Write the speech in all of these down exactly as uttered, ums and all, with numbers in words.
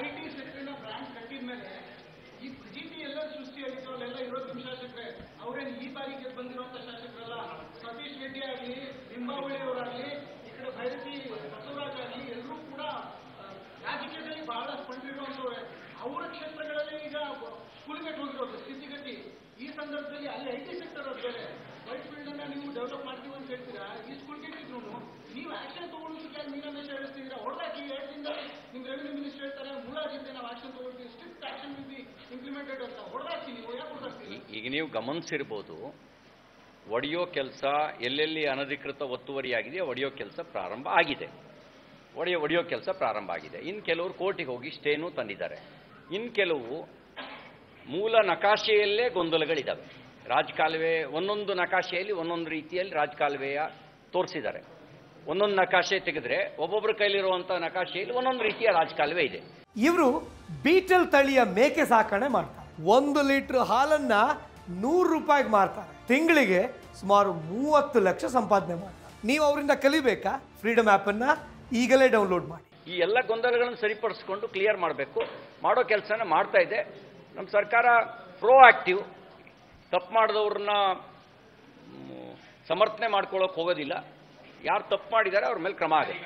IT ಸೆಕ್ಟರ್ನ branch ಕಟ್ಟಿದ ಮೇಲೆ ಈ ಜಿಪಿಎಲ್ ಸೃಷ್ಟಿಯಾಗಿತ್ತು, ಅಲ್ಲೆಲ್ಲ ಇರೋದು ನಿಮ್ ಶಾಸಕರೇ. ಅವ್ರೇನು ಈ ಬಾರಿಗೆ ಬಂದಿರುವಂತ ಶಾಸಕರಲ್ಲ. ಸತೀಶ್ ರೆಡ್ಡಿ ಆಗಲಿ, ನಿಂಬಾವಳಿ ಅವರಾಗಲಿ, ಈ ಕಡೆ ಭೈರತಿ ಬಸವರಾಜ್ ಆಗಲಿ, ಎಲ್ಲರೂ ಕೂಡ ರಾಜಕೀಯದಲ್ಲಿ ಬಹಳ ಸ್ಪಂದಿರುವಂತವ್ರೆ. ಅವರ ಕ್ಷೇತ್ರಗಳಲ್ಲಿ ಈಗ ಕುಲುಮೆಟ್ ಹೋಗಿರೋದು ಸ್ಥಿತಿಗತಿ. ಈ ಸಂದರ್ಭದಲ್ಲಿ ಅಲ್ಲಿ ಐಟಿ ಸೆಕ್ಟರ್ ಅವ್ರ ಬೇರೆ ವೈಟ್ ಫೀಲ್ಡ್ ಅನ್ನ ನೀವು ಡೆವಲಪ್ ಮಾಡ್ತೀವಿ ಅಂತ ಹೇಳ್ತೀರಾ. ಈ ಸ್ಕೂಲ್ಗಿದ್ರು ನೀವು ಆಕ್ಷನ್ ತಗೊಳ್ಳೋದಕ್ಕೆ ಮೀನಾಮೇಶ ಹೇಳಿಸ್ತಿದ್ರ ಹೊರದಾಕಿ ಹೇಳ್ತಿಂದ ನಿಮ್ ರೆವಿನ್ಯೂ ಮಿನಿಸ್ಟರ್ ಹೇಳ್ತಾರೆ ಮೂಲಾಗಿದ್ದೆ ನಾವು ಆಕ್ಷನ್ ತಗೊಳ್ತೀವಿ, strict action will be implemented ಅಂತ ಹೊರದಾಕಿ. ನೀವು ಯಾಕೆ ಹೊರದಾಕ್ತೀವಿ? ಈಗ ನೀವು ಗಮನಿಸಿರ್ಬೋದು, ಒಡೆಯೋ ಕೆಲಸ ಎಲ್ಲೆಲ್ಲಿ ಅನಧಿಕೃತ ಒತ್ತುವರಿ ಆಗಿದೆ ಒಡೆಯೋ ಕೆಲಸ ಪ್ರಾರಂಭ ಆಗಿದೆ, ಒಡೆಯ ಒಡೆಯೋ ಕೆಲಸ ಪ್ರಾರಂಭ ಆಗಿದೆ. ಇನ್ನು ಕೆಲವರು ಕೋರ್ಟಿಗೆ ಹೋಗಿ ಸ್ಟೇನೂ ತಂದಿದ್ದಾರೆ. ಇನ್ನು ಕೆಲವು ಮೂಲ ನಕಾಶೆಯಲ್ಲೇ ಗೊಂದಲಗಳಿದ್ದಾವೆ. ರಾಜಕಾಲುವೆ ಒಂದೊಂದು ನಕಾಶೆಯಲ್ಲಿ ಒಂದೊಂದು ರೀತಿಯಲ್ಲಿ ರಾಜಕಾಲುವೆಯ ತೋರಿಸಿದ್ದಾರೆ. ಒಂದೊಂದು ನಕಾಶೆ ತೆಗೆದ್ರೆ ಒಬ್ಬೊಬ್ಬರ ಕೈಲಿರುವಂಥ ನಕಾಶೆಯಲ್ಲಿ ಒಂದೊಂದು ರೀತಿಯ ರಾಜಕಾಲುವೆ ಇದೆ. ಇವರು ಬೀಟಲ್ ತಳಿಯ ಮೇಕೆ ಸಾಕಣೆ ಮಾಡ್ತಾರೆ. ಒಂದು ಲೀಟರ್ ಹಾಲನ್ನ ನೂರು ರೂಪಾಯಿಗೆ ಮಾರ್ತಾರೆ. ತಿಂಗಳಿಗೆ ಸುಮಾರು ಮೂವತ್ತು ಲಕ್ಷ ಸಂಪಾದನೆ ಮಾಡ್ತಾರೆ. ನೀವು ಅವರಿಂದ ಕಲಿಬೇಕಾ? ಫ್ರೀಡಮ್ ಆ್ಯಪನ್ನ ಈಗಲೇ ಡೌನ್ಲೋಡ್ ಮಾಡಿ. ಈ ಎಲ್ಲ ಗೊಂದಲಗಳನ್ನು ಸರಿಪಡಿಸ್ಕೊಂಡು ಕ್ಲಿಯರ್ ಮಾಡಬೇಕು. ಮಾಡೋ ಕೆಲಸನ ಮಾಡ್ತಾ ಇದೆ ನಮ್ಮ ಸರ್ಕಾರ. ಪ್ರೋ ಆಕ್ಟಿವ್, ತಪ್ಪು ಮಾಡಿದವ್ರನ್ನ ಸಮರ್ಥನೆ ಮಾಡ್ಕೊಳ್ಳೋಕೆ ಹೋಗೋದಿಲ್ಲ. ಯಾರು ತಪ್ಪು ಮಾಡಿದ್ದಾರೆ ಅವ್ರ ಮೇಲೆ ಕ್ರಮ ಆಗಿದೆ.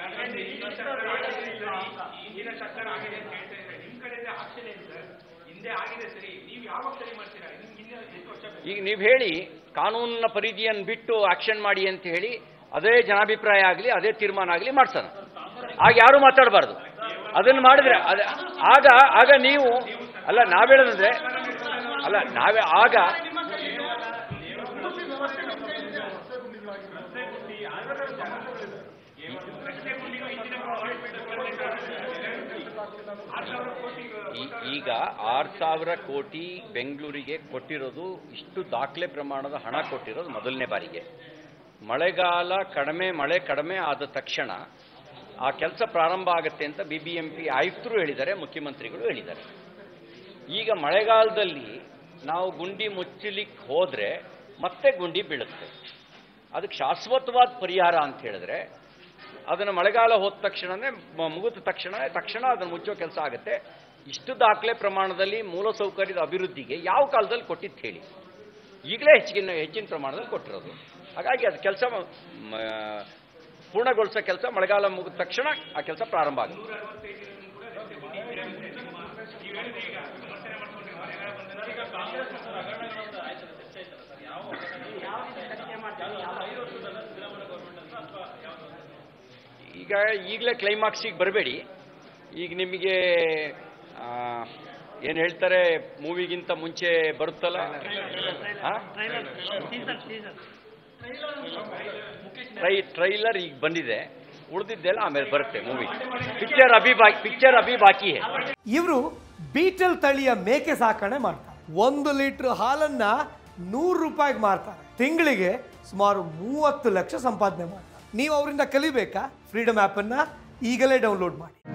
ಈಗ ನೀವು ಹೇಳಿ ಕಾನೂನಿನ ಪರಿಧಿಯನ್ನು ಬಿಟ್ಟು ಆಕ್ಷನ್ ಮಾಡಿ ಅಂತ ಹೇಳಿ, ಅದೇ ಜನಾಭಿಪ್ರಾಯ ಆಗಲಿ ಅದೇ ತೀರ್ಮಾನ ಆಗಲಿ ಮಾಡ್ಸೋಣ. ಆಗ ಯಾರು ಮಾತಾಡಬಾರ್ದು. ಅದನ್ನ ಮಾಡಿದ್ರೆ ಆಗ ಆಗ ನೀವು ಅಲ್ಲ ನಾವ್ ಹೇಳೋದಂದ್ರೆ ಅಲ್ಲ ನಾವೇ ಆಗ ಈಗ ಆರ್ ಸಾವಿರ ಕೋಟಿ ಬೆಂಗಳೂರಿಗೆ ಕೊಟ್ಟಿರೋದು, ಇಷ್ಟು ದಾಖಲೆ ಪ್ರಮಾಣದ ಹಣ ಕೊಟ್ಟಿರೋದು ಮೊದಲನೇ ಬಾರಿಗೆ. ಮಳೆಗಾಲ ಕಡಿಮೆ ಮಳೆ ಕಡಿಮೆ ಆದ ತಕ್ಷಣ ಆ ಕೆಲಸ ಪ್ರಾರಂಭ ಆಗುತ್ತೆ ಅಂತ ಬಿ ಬಿ ಎಂ ಪಿ ಆಯುಕ್ತರು ಹೇಳಿದ್ದಾರೆ, ಮುಖ್ಯಮಂತ್ರಿಗಳು ಹೇಳಿದ್ದಾರೆ. ಈಗ ಮಳೆಗಾಲದಲ್ಲಿ ನಾವು ಗುಂಡಿ ಮುಚ್ಚಲಿಕ್ಕೆ ಹೋದರೆ ಮತ್ತೆ ಗುಂಡಿ ಬೀಳುತ್ತೆ. ಅದಕ್ಕೆ ಶಾಶ್ವತವಾದ ಪರಿಹಾರ ಅಂತ ಹೇಳಿದ್ರೆ ಅದನ್ನು ಮಳೆಗಾಲ ಹೋದ ತಕ್ಷಣವೇ ಮುಗಿದ ತಕ್ಷಣ ತಕ್ಷಣ ಅದನ್ನು ಮುಚ್ಚೋ ಕೆಲಸ ಆಗುತ್ತೆ. ಇಷ್ಟು ದಾಖಲೆ ಪ್ರಮಾಣದಲ್ಲಿ ಮೂಲಸೌಕರ್ಯದ ಅಭಿವೃದ್ಧಿಗೆ ಯಾವ ಕಾಲದಲ್ಲಿ ಕೊಟ್ಟಿದ್ದು ಹೇಳಿ? ಈಗಲೇ ಹೆಚ್ಚಿನ ಹೆಚ್ಚಿನ ಪ್ರಮಾಣದಲ್ಲಿ ಕೊಟ್ಟಿರೋದು. ಹಾಗಾಗಿ ಅದು ಕೆಲಸ ಪೂರ್ಣಗೊಳಿಸೋ ಕೆಲಸ ಮಳೆಗಾಲ ಮುಗಿದ ತಕ್ಷಣ ಆ ಕೆಲಸ ಪ್ರಾರಂಭ ಆಗುತ್ತೆ. ಈಗ ಈಗಲೇ ಕ್ಲೈಮ್ಯಾಕ್ಸಿಗೆ ಬರಬೇಡಿ. ಈಗ ನಿಮಗೆ ಏನು ಹೇಳ್ತಾರೆ, ಮೂವಿಗಿಂತ ಮುಂಚೆ ಬರುತ್ತಲ್ಲ, ಟ್ರೈ ಟ್ರೈಲರ್ ಈಗ ಬಂದಿದೆ, ಉಳಿದಿದ್ದೆಲ್ಲ ಆಮೇಲೆ ಬರುತ್ತೆ ಮೂವಿ. ಪಿಕ್ಚರ್ ಅಭಿ ಬಾಕಿ ಪಿಕ್ಚರ್ ಅಭಿ ಬಾಕಿ ಹೇ. ಇವರು ಬೀಟಲ್ ತಳಿಯ ಮೇಕೆ ಸಾಕಣೆ ಮಾಡ್ತಾರೆ. ಒಂದು ಲೀಟರ್ ಹಾಲನ್ನ ನೂರು ರೂಪಾಯಿಗೆ ಮಾರ್ತಾರೆ. ತಿಂಗಳಿಗೆ ಸುಮಾರು ಮೂವತ್ತು ಲಕ್ಷ ಸಂಪಾದನೆ ಮಾಡ್ತಾರೆ. ನೀವು ಅವರಿಂದ ಕಲಿಬೇಕಾ? ಫ್ರೀಡಮ್ ಆ್ಯಪನ್ನ ಈಗಲೇ ಡೌನ್ಲೋಡ್ ಮಾಡಿ.